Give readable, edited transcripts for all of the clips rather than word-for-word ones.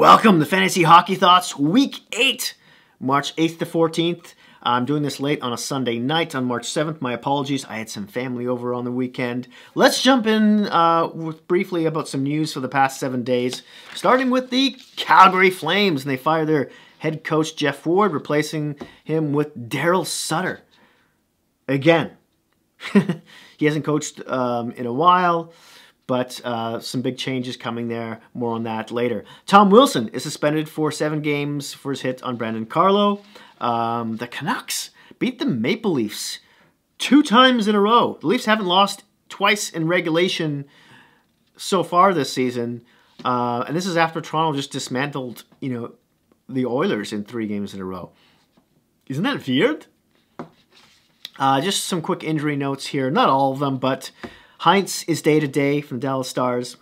Welcome to Fantasy Hockey Thoughts, Week 8, March 8th to 14th. I'm doing this late on a Sunday night on March 7th. My apologies. I had some family over on the weekend. Let's jump in briefly about some news for the past 7 days, starting with the Calgary Flames. And they fire their head coach, Jeff Ward, replacing him with Daryl Sutter. Again, he hasn't coached in a while. But some big changes coming there. More on that later. Tom Wilson is suspended for 7 games for his hit on Brandon Carlo. The Canucks beat the Maple Leafs 2 times in a row. The Leafs haven't lost twice in regulation so far this season. And this is after Toronto just dismantled, the Oilers in 3 games in a row. Isn't that weird? Just some quick injury notes here. Not all of them, but Heintz is day-to-day from the Dallas Stars.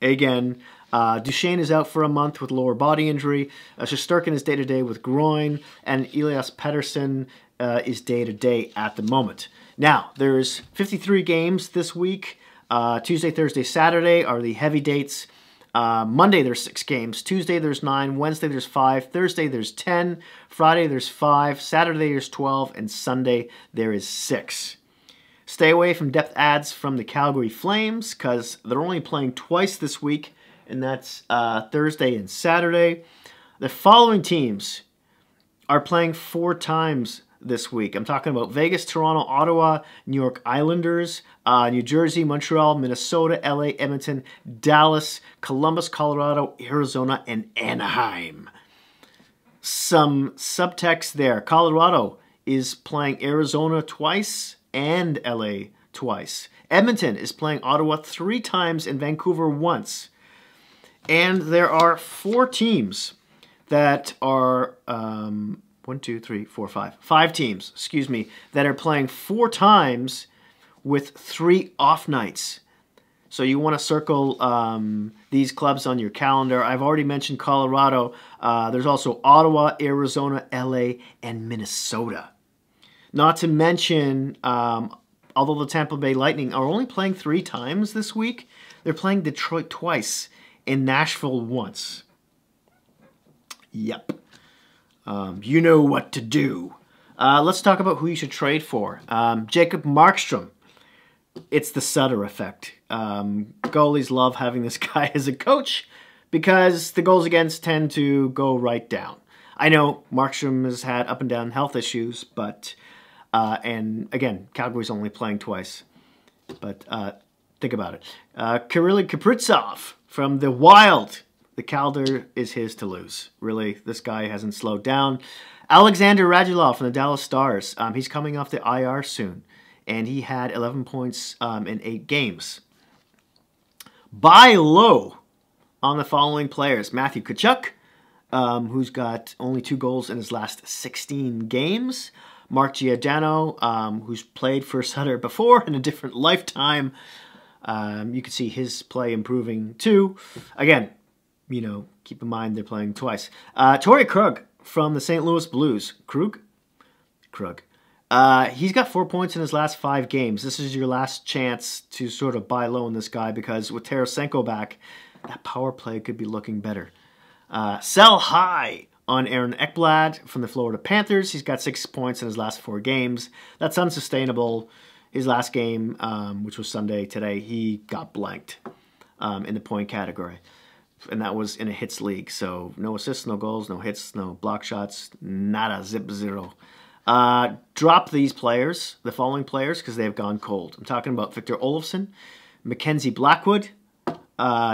Again, Duchesne is out for a month with lower body injury. Shesterkin is day-to-day with groin. And Elias Pettersson is day-to-day at the moment. Now, there's 53 games this week. Tuesday, Thursday, Saturday are the heavy dates. Monday, there's 6 games. Tuesday, there's 9. Wednesday, there's 5. Thursday, there's 10. Friday, there's 5. Saturday, there's 12. And Sunday, there is 6. Stay away from depth ads from the Calgary Flames because they're only playing twice this week, and that's Thursday and Saturday. The following teams are playing 4 times this week. I'm talking about Vegas, Toronto, Ottawa, New York Islanders, New Jersey, Montreal, Minnesota, LA, Edmonton, Dallas, Columbus, Colorado, Arizona, and Anaheim. Some subtext there. Colorado is playing Arizona twice and LA twice. Edmonton is playing Ottawa 3 times and Vancouver once. And there are 4 teams that are 5 teams, excuse me, that are playing 4 times with 3 off nights. So you want to circle these clubs on your calendar. I've already mentioned Colorado. There's also Ottawa, Arizona, LA, and Minnesota. Not to mention, although the Tampa Bay Lightning are only playing 3 times this week, they're playing Detroit twice and Nashville once. Yep. You know what to do. Let's talk about who you should trade for. Jacob Markstrom. It's the Sutter effect. Goalies love having this guy as a coach because the goals against tend to go right down. I know Markstrom has had up and down health issues, but and again, Calgary's only playing twice. But think about it. Kirill Kaprizov from the Wild. The Calder is his to lose. Really, this guy hasn't slowed down. Alexander Radulov from the Dallas Stars. He's coming off the IR soon. And he had 11 points in 8 games. Buy low on the following players. Matthew Tkachuk, who's got only 2 goals in his last 16 games. Mark Giordano, who's played for Sutter before in a different lifetime. You can see his play improving too. Again, keep in mind they're playing twice. Torrey Krug from the St. Louis Blues. Krug. He's got 4 points in his last 5 games. This is your last chance to sort of buy low on this guy because with Tarasenko back, that power play could be looking better. Sell high on Aaron Ekblad from the Florida Panthers. He's got 6 points in his last 4 games. That's unsustainable. His last game, which was Sunday today, he got blanked in the point category. And that was in a hits league. So no assists, no goals, no hits, no block shots. Nada, zip, zero. Drop these players, the following players, because they have gone cold. I'm talking about Victor Olofsson, Mackenzie Blackwood.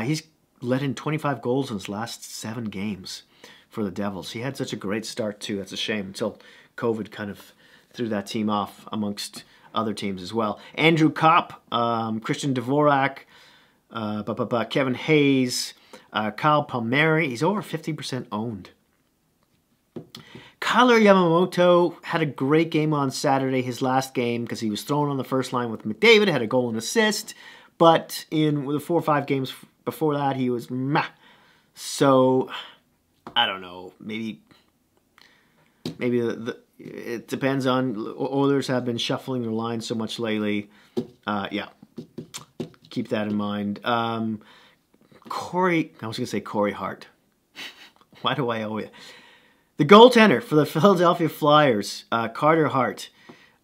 He's led in 25 goals in his last 7 games. For the Devils. He had such a great start too. That's a shame until COVID kind of threw that team off amongst other teams as well. Andrew Copp, Christian Dvorak, Kevin Hayes, Kyle Palmieri. He's over 50% owned. Kyler Yamamoto had a great game on Saturday, his last game, because he was thrown on the first line with McDavid, had a goal and assist, but in the 4 or 5 games before that, he was meh. So I don't know, maybe it depends on, Oilers have been shuffling their line so much lately. Yeah, keep that in mind. Corey Hart. Why do I owe you? The goaltender for the Philadelphia Flyers, Carter Hart.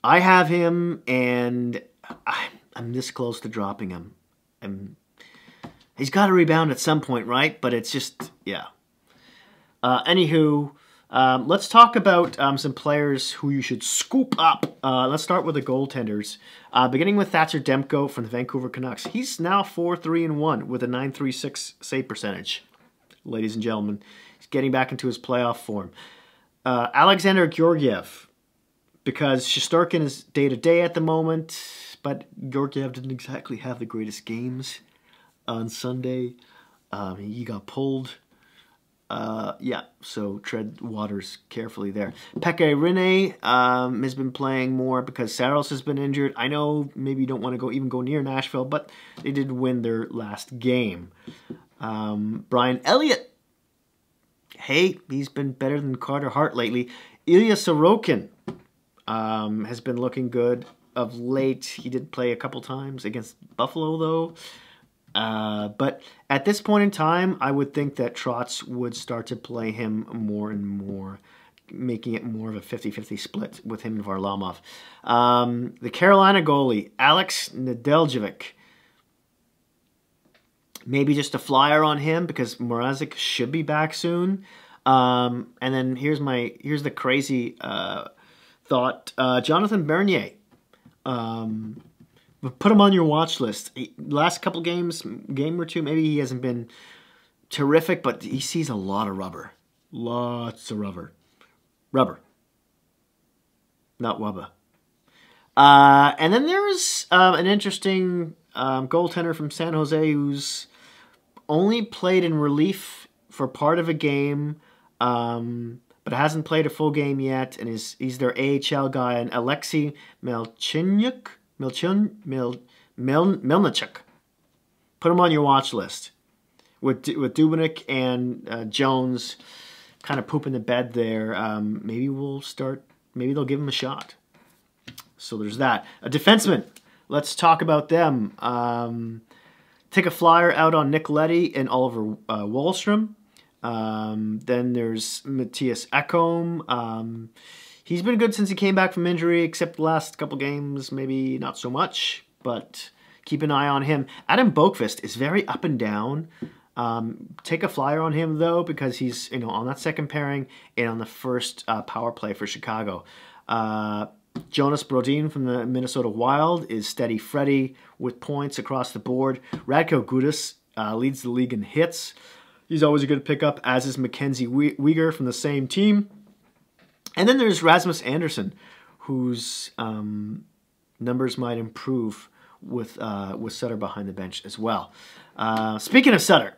I have him, and I'm this close to dropping him. He's got to rebound at some point, right? But it's just, yeah. Anywho, let's talk about some players who you should scoop up. Let's start with the goaltenders. Beginning with Thatcher Demko from the Vancouver Canucks. He's now 4-3-1 with a .936 save percentage. Ladies and gentlemen, he's getting back into his playoff form. Alexander Georgiev, because Shesterkin is day-to-day at the moment, but Georgiev didn't exactly have the greatest games on Sunday. He got pulled. Yeah, so tread waters carefully there. Pekka Rinne has been playing more because Saros has been injured. I know maybe you don't want to even go near Nashville, but they did win their last game. Brian Elliott. Hey, he's been better than Carter Hart lately. Ilya Sorokin has been looking good of late. He did play a couple times against Buffalo, though. But at this point in time, I would think that Trotz would start to play him more and more, making it more of a 50-50 split with him and Varlamov. The Carolina goalie, Alex Nedeljkovic. Maybe just a flyer on him because Mrazek should be back soon. And then here's the crazy thought. Jonathan Bernier. Put him on your watch list. Last couple games, game or two, maybe he hasn't been terrific, but he sees a lot of rubber. Lots of rubber. Rubber. Not wubba. And then there's an interesting goaltender from San Jose who's only played in relief for part of a game, but hasn't played a full game yet, and he's their AHL guy, and Alexei Melnichuk. Melnichuk. Put him on your watch list. With Dubnyk and Jones kind of pooping the bed there, maybe they'll give him a shot. So there's that. A defenseman. Let's talk about them. Take a flyer out on Nicoletti and Oliver Wahlstrom. Then there's Matthias Ekholm. He's been good since he came back from injury, except the last couple games, maybe not so much, but keep an eye on him. Adam Boqvist is very up and down. Take a flyer on him, though, because he's on that second pairing and on the first power play for Chicago. Jonas Brodin from the Minnesota Wild is steady Freddy with points across the board. Radko Gudas leads the league in hits. He's always a good pickup, as is Mackenzie Weegar from the same team. And then there's Rasmus Andersson, whose numbers might improve with Sutter behind the bench as well. Speaking of Sutter,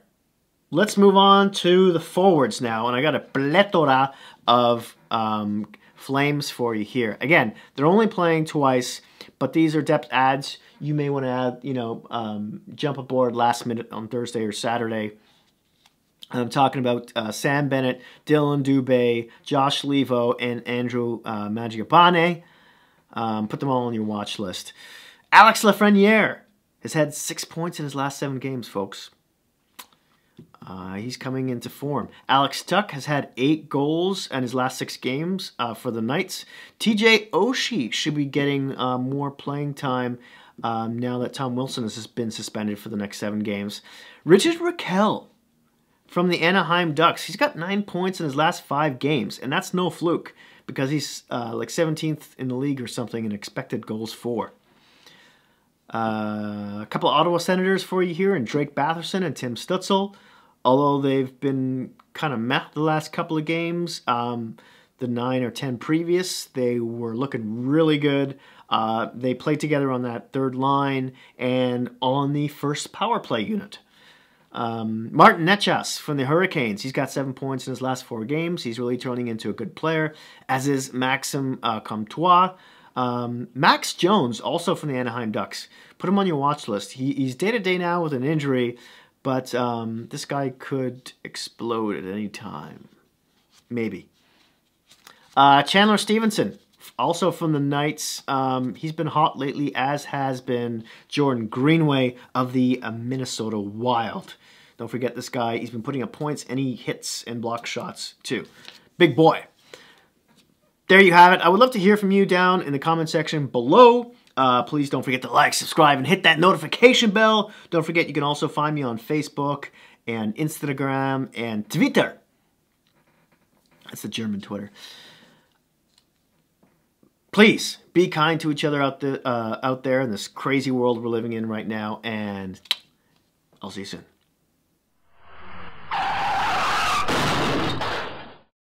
let's move on to the forwards now. And I got a plethora of Flames for you here. Again, they're only playing twice, but these are depth adds. You may want to add, jump aboard last minute on Thursday or Saturday. I'm talking about Sam Bennett, Dylan Dubé, Josh Levo, and Andrew Mangiapane. Put them all on your watch list. Alex Lafreniere has had 6 points in his last 7 games, folks. He's coming into form. Alex Tuck has had 8 goals in his last 6 games for the Knights. TJ Oshie should be getting more playing time now that Tom Wilson has been suspended for the next 7 games. Richard Raquel from the Anaheim Ducks. He's got 9 points in his last 5 games, and that's no fluke because he's like 17th in the league or something in expected goals for. A couple of Ottawa Senators for you here, and Drake Batherson and Tim Stützle. Although they've been kind of meh the last couple of games, the 9 or 10 previous, they were looking really good. They played together on that third line and on the first power play unit. Martin Nechas from the Hurricanes. He's got 7 points in his last 4 games. He's really turning into a good player, as is Maxim Comtois. Max Jones, also from the Anaheim Ducks. Put him on your watch list. He's day-to-day now with an injury, but this guy could explode at any time. Maybe. Chandler Stevenson, also from the Knights. He's been hot lately, as has been Jordan Greenway of the Minnesota Wild. Don't forget this guy. He's been putting up points, and he hits and blocks shots too. Big boy. There you have it. I would love to hear from you down in the comment section below. Please don't forget to like, subscribe, and hit that notification bell. Don't forget, you can also find me on Facebook and Instagram and Twitter. That's the German Twitter. Please be kind to each other out there in this crazy world we're living in right now, and I'll see you soon.